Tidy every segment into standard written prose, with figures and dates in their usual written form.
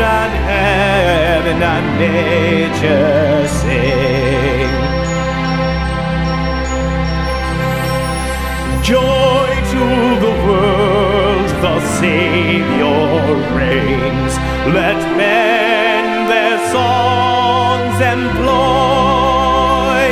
and heaven and nature sing. Joy to the world, the Savior reigns. Let men their songs employ,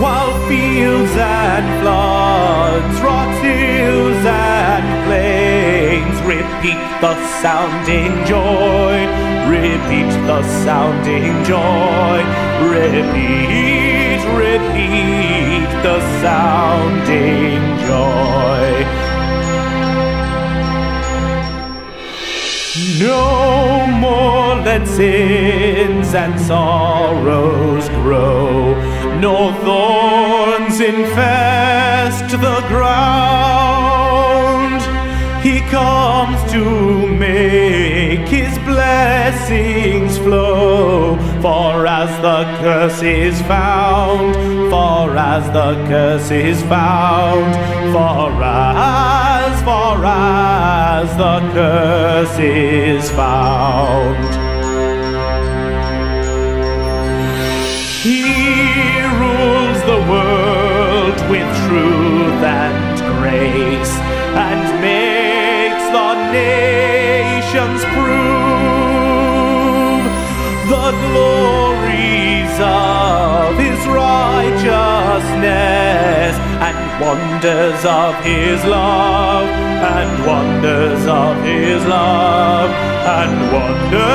while fields and floods, rocks, hills and plains repeat the sounding joy. Repeat the sounding joy. Repeat, repeat the sounding joy. No more let sins and sorrows grow, nor thorns infest the ground. He comes to make his blessings flow. For as the curse is found, for as the curse is found, for as the curse is found. He rules the world with truth and grace, and makes the nations prove the glories of his righteousness, and wonders of his love, and wonders of his love, and wonders